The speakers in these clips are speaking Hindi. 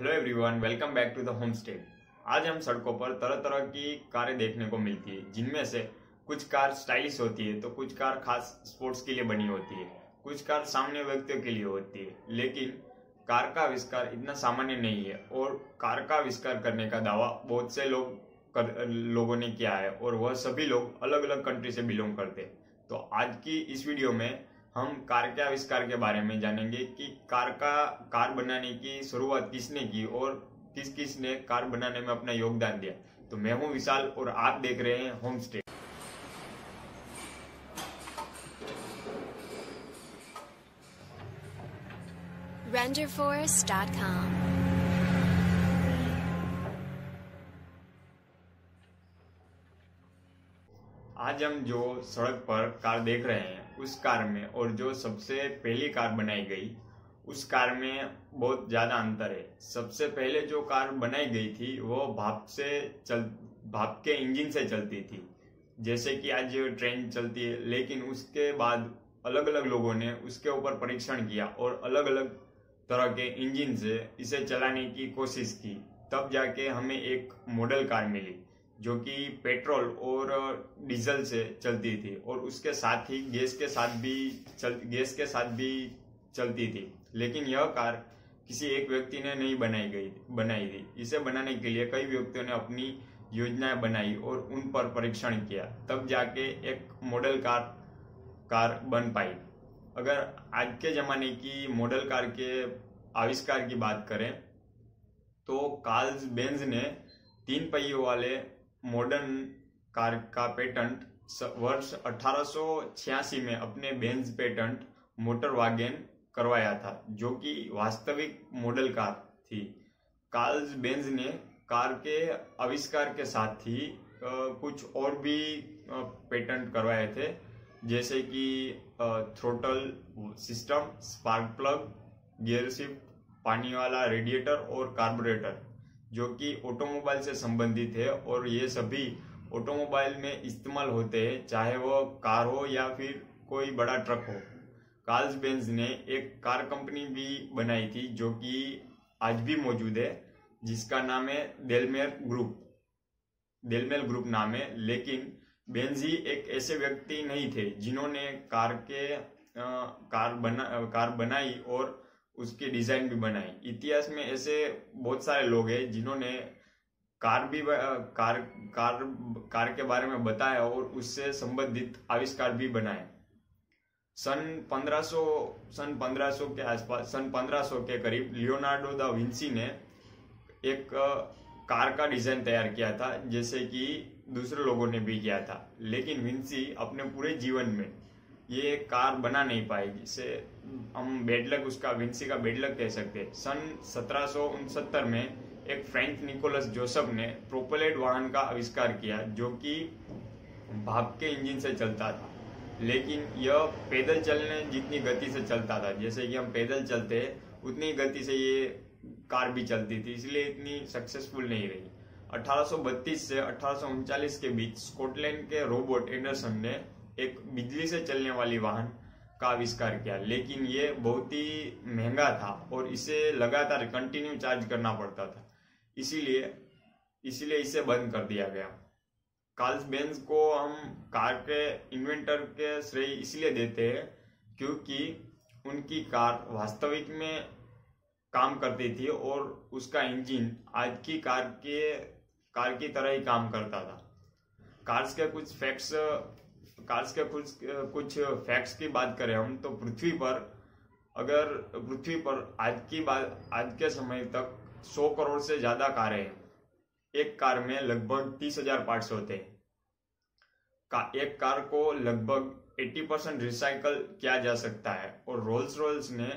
Hello everyone, welcome back to the homestead. आज हम सड़कों पर तरह तरह की कारें देखने को मिलती है, जिनमें से कुछ कार स्टाइलिश होती है तो कुछ कार खास स्पोर्ट्स के लिए बनी होती है, कुछ कार सामान्य व्यक्तियों के लिए होती है। लेकिन कार का आविष्कार इतना सामान्य नहीं है और कार का आविष्कार करने का दावा बहुत से लोगों ने किया है और वह सभी लोग अलग अलग कंट्री से बिलोंग करते हैं। तो आज की इस वीडियो में हम कार के आविष्कार के बारे में जानेंगे कि कार बनाने की शुरुआत किसने की और किस किस ने कार बनाने में अपना योगदान दिया। तो मैं हूं विशाल और आप देख रहे हैं होमस्टेड। renderforce.com आज हम जो सड़क पर कार देख रहे हैं उस कार में और जो सबसे पहली कार बनाई गई उस कार में बहुत ज़्यादा अंतर है। सबसे पहले जो कार बनाई गई थी वो भाप के इंजन से चलती थी, जैसे कि आज ट्रेन चलती है। लेकिन उसके बाद अलग अलग लोगों ने उसके ऊपर परीक्षण किया और अलग अलग तरह के इंजन से इसे चलाने की कोशिश की, तब जाके हमें एक मॉडल कार मिली जो कि पेट्रोल और डीजल से चलती थी और उसके साथ ही गैस के साथ भी चलती थी। लेकिन यह कार किसी एक व्यक्ति ने नहीं बनाई थी। इसे बनाने के लिए कई व्यक्तियों ने अपनी योजनाएं बनाई और उन पर परीक्षण किया, तब जाके एक मॉडल कार बन पाई। अगर आज के ज़माने की मॉडल कार के आविष्कार की बात करें तो कार्ल बेंज ने 3 पहियों वाले मॉडर्न कार का पेटेंट वर्ष 1886 में अपने बेंज पेटेंट मोटरवागेन करवाया था, जो कि वास्तविक मॉडल कार थी। कार्ल बेंज ने कार के आविष्कार के साथ ही कुछ और भी पेटेंट करवाए थे, जैसे कि throttle system, spark plug, gear shift, पानी वाला रेडिएटर और कार्बोरेटर, जो कि ऑटोमोबाइल से संबंधित है और ये सभी ऑटोमोबाइल में इस्तेमाल होते हैं, चाहे वो कार हो या फिर कोई बड़ा ट्रक हो। कार्ल बेंज ने एक कार कंपनी भी बनाई थी जो कि आज भी मौजूद है, जिसका नाम है डेलमेर ग्रुप नाम है। लेकिन बेंज ही एक ऐसे व्यक्ति नहीं थे जिन्होंने कार बनाई और उसकी डिज़ाइन भी बनाई। इतिहास में ऐसे बहुत सारे लोग हैं जिन्होंने कार के बारे में बताया और उससे संबंधित आविष्कार भी बनाए। सन 1500 के करीब लियोनार्डो दा विंसी ने एक कार का डिज़ाइन तैयार किया था, जैसे कि दूसरे लोगों ने भी किया था। लेकिन विंसी अपने पूरे जीवन में ये कार बना नहीं पाए, जिसे हम विंसी का बेडलक कह सकते हैं। सन 1769 में एक फ्रेंच निकोलस जोसेफ ने प्रोपेलेट वाहन का आविष्कार किया जो कि भाप के इंजन से चलता था, लेकिन यह पैदल चलने जितनी गति से चलता था, जैसे कि हम पैदल चलते हैं उतनी गति से ये कार भी चलती थी, इसलिए इतनी सक्सेसफुल नहीं रही। 1832 से 1839 के बीच स्कॉटलैंड के रॉबर्ट एंडरसन ने एक बिजली से चलने वाली वाहन का आविष्कार किया, लेकिन ये बहुत ही महंगा था और इसे लगातार कंटिन्यू चार्ज करना पड़ता था, इसीलिए इसे बंद कर दिया गया। कार्ल बेंज को हम कार के इन्वेंटर के श्रेय इसलिए देते हैं क्योंकि उनकी कार वास्तविक में काम करती थी और उसका इंजन आज की कार की तरह ही काम करता था। कार्स के कुछ फैक्ट्स की बात करें हम तो पृथ्वी पर आज के समय तक 100 करोड़ से ज़्यादा कारें हैं। एक कार में लगभग 30,000 पार्ट्स होते हैं। एक कार को लगभग 80% रिसाइकल किया जा सकता है और रोल्स रॉयस ने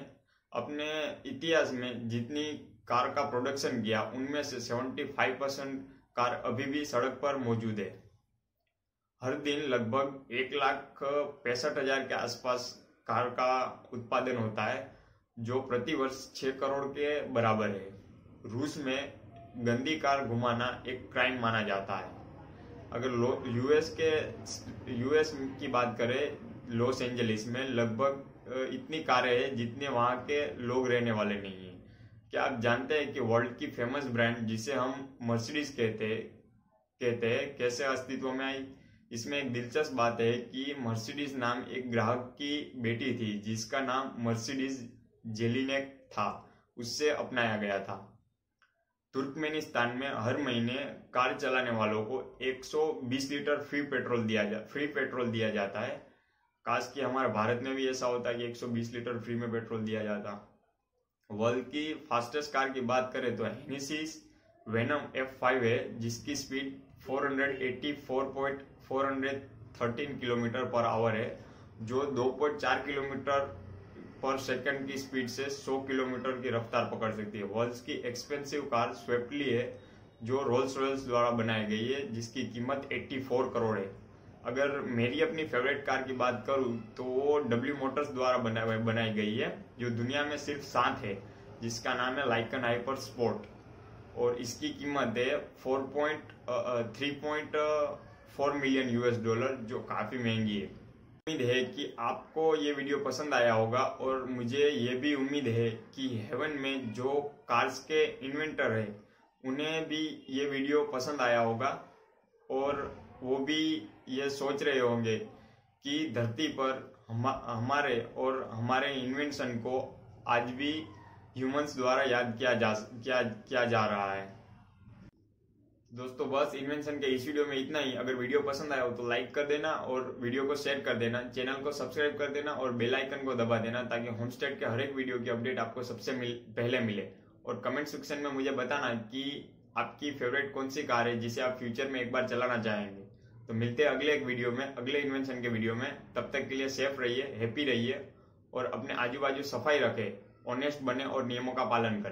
अपने इतिहास में जितनी कार का प्रोडक्शन किया उनमें से 75% कार अभी भी सड़क पर मौजूद है। हर दिन लगभग 1,65,000 के आसपास कार का उत्पादन होता है, जो प्रतिवर्ष 6 करोड़ के बराबर है। रूस में गंदी कार घुमाना एक क्राइम माना जाता है। अगर यूएस की बात करें, लॉस एंजलिस में लगभग इतनी कारें हैं जितने वहाँ के लोग रहने वाले नहीं हैं। क्या आप जानते हैं कि वर्ल्ड की फेमस ब्रांड जिसे हम मर्सिडीज कहते हैं कैसे अस्तित्व में आई? इसमें एक दिलचस्प बात है कि मर्सिडीज नाम एक ग्राहक की बेटी थी जिसका नाम मर्सिडीज जेलिनेक था, उससे अपनाया गया था। तुर्कमेनिस्तान में हर महीने कार चलाने वालों को 120 लीटर फ्री पेट्रोल दिया जाता है। काश कि हमारे भारत में भी ऐसा होता कि 120 लीटर फ्री में पेट्रोल दिया जाता। वर्ल्ड की फास्टेस्ट कार की बात करें तो हेनेसी वेनम F5 है जिसकी स्पीड 413 किलोमीटर पर आवर है, जो 2.4 किलोमीटर पर सेकंड की स्पीड से 100 किलोमीटर की रफ्तार पकड़ सकती है। वर्ल्ड की एक्सपेंसिव कार स्वेफ्टली है जो रोल्स रॉयस द्वारा बनाई गई है जिसकी कीमत 84 करोड़ है। अगर मेरी अपनी फेवरेट कार की बात करूं तो वो W मोटर्स द्वारा बनाई गई है जो दुनिया में सिर्फ 7 है, जिसका नाम है लाइकन हाइपर स्पोर्ट और इसकी कीमत है 3.4 मिलियन $, जो काफ़ी महंगी है। उम्मीद है कि आपको ये वीडियो पसंद आया होगा और मुझे ये भी उम्मीद है कि हेवन में जो कार्स के इन्वेंटर हैं उन्हें भी ये वीडियो पसंद आया होगा और वो भी ये सोच रहे होंगे कि धरती पर हमारे इन्वेंशन को आज भी ह्यूमंस द्वारा याद किया जा रहा है। दोस्तों बस इन्वेंशन के इस वीडियो में इतना ही। अगर वीडियो पसंद आया हो तो लाइक कर देना और वीडियो को शेयर कर देना, चैनल को सब्सक्राइब कर देना और बेल आइकन को दबा देना ताकि होमस्टेड के हर एक वीडियो की अपडेट आपको सबसे पहले मिले। और कमेंट सेक्शन में मुझे बताना कि आपकी फेवरेट कौन सी कार है जिसे आप फ्यूचर में एक बार चलाना चाहेंगे। तो मिलते हैं अगले एक वीडियो में, अगले इन्वेंशन के वीडियो में। तब तक के लिए सेफ रहिए, हैप्पी रहिए और अपने आजू बाजू सफाई रखें, ऑनेस्ट बने और नियमों का पालन करें।